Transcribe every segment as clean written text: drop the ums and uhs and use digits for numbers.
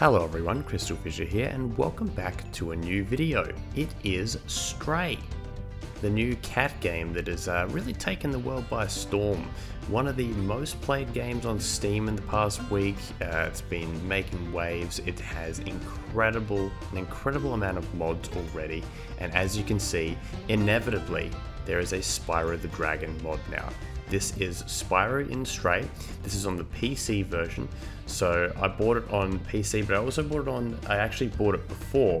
Hello everyone, CrystalFissure here and welcome back to a new video. It is Stray, the new cat game that has really taken the world by storm. One of the most played games on Steam in the past week. It's been making waves. It has an incredible amount of mods already, and as you can see, inevitably there is a Spyro the Dragon mod now. This is Spyro in Stray. This is on the PC version. So I bought it on PC, but I also bought it on, I actually bought it before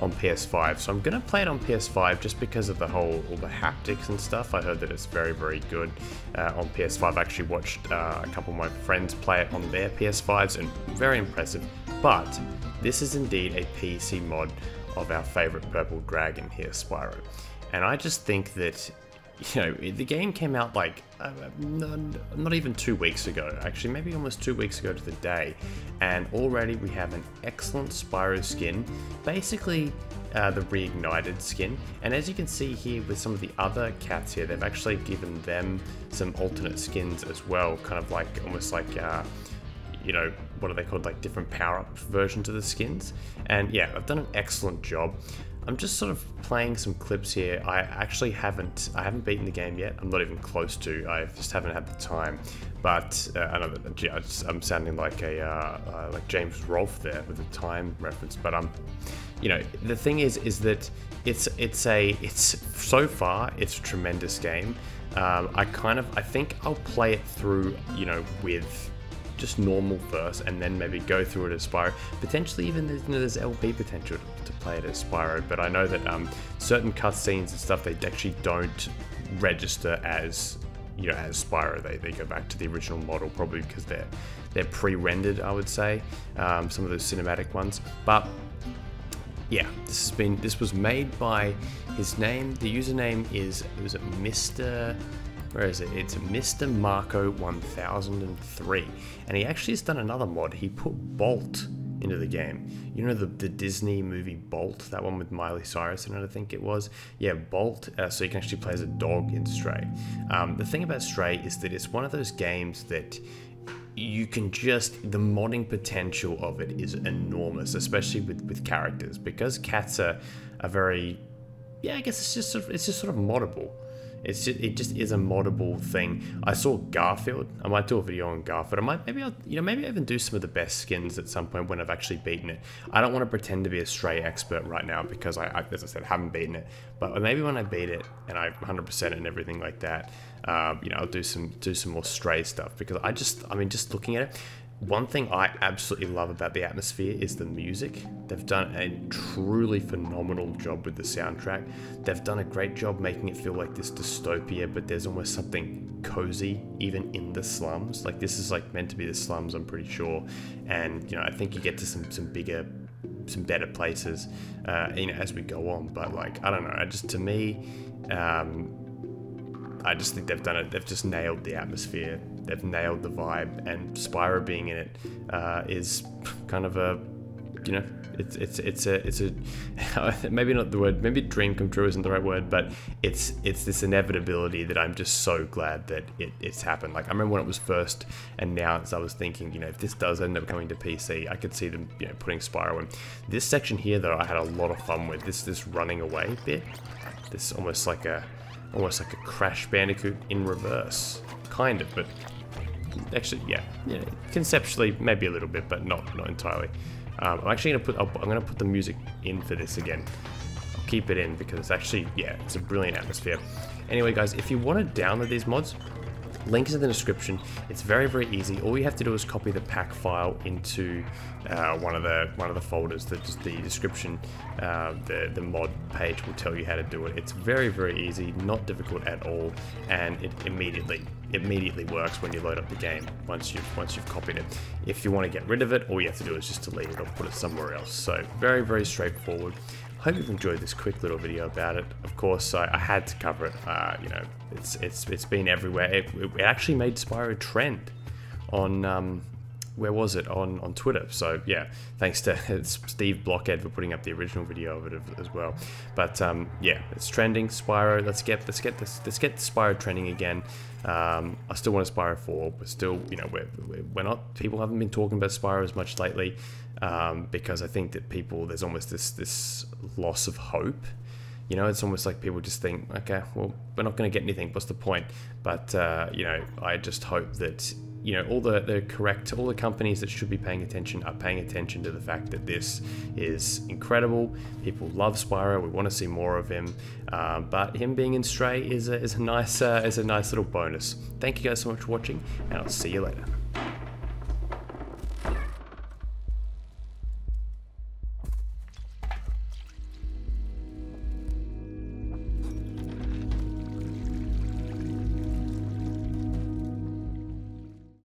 on PS5. So I'm gonna play it on PS5 just because of the whole, all the haptics and stuff. I heard that it's very, very good on PS5. I actually watched a couple of my friends play it on their PS5s and very impressive. But this is indeed a PC mod of our favorite purple dragon here, Spyro. And I just think that, you know, the game came out like not even 2 weeks ago, actually maybe almost 2 weeks ago to the day, and already we have an excellent Spyro skin, basically the Reignited skin. And as you can see here with some of the other cats here, they've actually given them some alternate skins as well, kind of like almost like you know, what are they called, like different power-up versions of the skins. And yeah, I've done an excellent job. I'm just sort of playing some clips here. I actually haven't beaten the game yet. I'm not even close to. I just haven't had the time. But I know that I'm sounding like a like James Rolfe there with the time reference. But you know, the thing is that it's so far it's a tremendous game. I think I'll play it through, you know, with just normal first, and then maybe go through it as Spyro. Potentially even, you know, there's LP potential to play it as Spyro, but I know that certain cutscenes and stuff, they actually don't register as, you know, as Spyro. They go back to the original model, probably because they're pre-rendered, I would say, some of those cinematic ones. But yeah, this was made by his name. The username is, was it Mr. Where is it? It's MrMarco1003, and he actually has done another mod. He put Bolt into the game. You know, the Disney movie Bolt, that one with Miley Cyrus and I think it was. Yeah, Bolt, so you can actually play as a dog in Stray. The thing about Stray is that it's one of those games that you can just, the modding potential of it is enormous, especially with characters, because cats are very, yeah, I guess it's just sort of moddable. It just is a moddable thing. I saw Garfield. I might do a video on Garfield. Maybe I even do some of the best skins at some point when I've actually beaten it. I don't want to pretend to be a Stray expert right now because I as I said, haven't beaten it. But maybe when I beat it and I 100% and everything like that, you know, I'll do some more Stray stuff, because I mean just looking at it. One thing I absolutely love about the atmosphere is the music. They've done a truly phenomenal job with the soundtrack. They've done a great job making it feel like this dystopia, but there's almost something cozy even in the slums. Like, this is like meant to be the slums, I'm pretty sure. And, you know, I think you get to some better places, you know, as we go on. But like, I don't know, to me, I just think they've done it. They've just nailed the atmosphere. They've nailed the vibe, and Spyro being in it is kind of a, you know, it's a maybe not the word, maybe dream come true isn't the right word, but it's this inevitability that I'm just so glad that it's happened. Like, I remember when it was first announced, I was thinking, you know, if this does end up coming to PC, I could see them, you know, putting Spyro in. This section here though, I had a lot of fun with this running away bit. This almost like a Crash Bandicoot in reverse, kind of, but actually, yeah, conceptually maybe a little bit, but not entirely. I'm actually gonna put the music in for this again. I'll keep it in because it's actually, yeah, it's a brilliant atmosphere. Anyway, guys, if you want to download these mods, link is in the description. It's very, very easy. All you have to do is copy the pack file into one of the folders. The description, the mod page will tell you how to do it. It's very, very easy, not difficult at all, and it immediately works when you load up the game once you've copied it. If you want to get rid of it, all you have to do is just delete it or put it somewhere else. So very, very straightforward. Hope you've enjoyed this quick little video about it. Of course, I had to cover it. You know, it's been everywhere. It actually made Spyro trend on where was it? On Twitter. So yeah, thanks to Steve Blockhead for putting up the original video of it as well. But yeah, it's trending. Spyro. Let's get Spyro trending again. I still want a Spyro 4. But still, you know, we're not. People haven't been talking about Spyro as much lately because I think that people, there's almost this loss of hope. You know, it's almost like people just think, okay, well, we're not going to get anything. What's the point? But you know, I just hope that, you know, all the companies that should be paying attention are paying attention to the fact that this is incredible. People love Spyro. We want to see more of him. But him being in Stray is a nice little bonus. Thank you guys so much for watching, and I'll see you later.